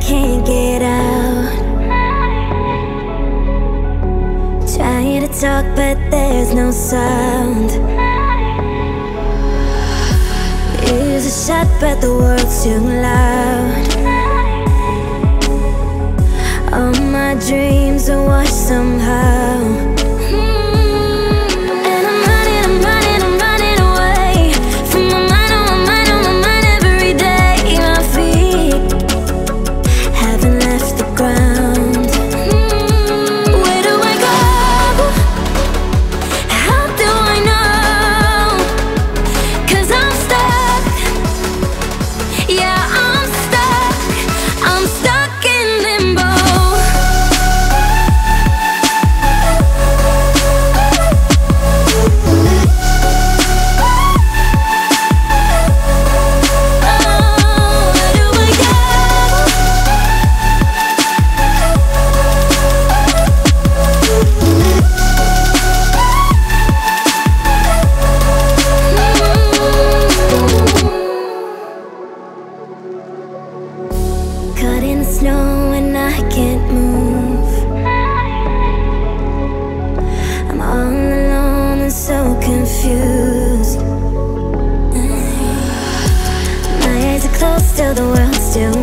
can't get out. Trying to talk, but there's no sound. Ears are shut, but the world's too loud. All my dreams are washed somehow. Confused, my eyes are closed, still the world's still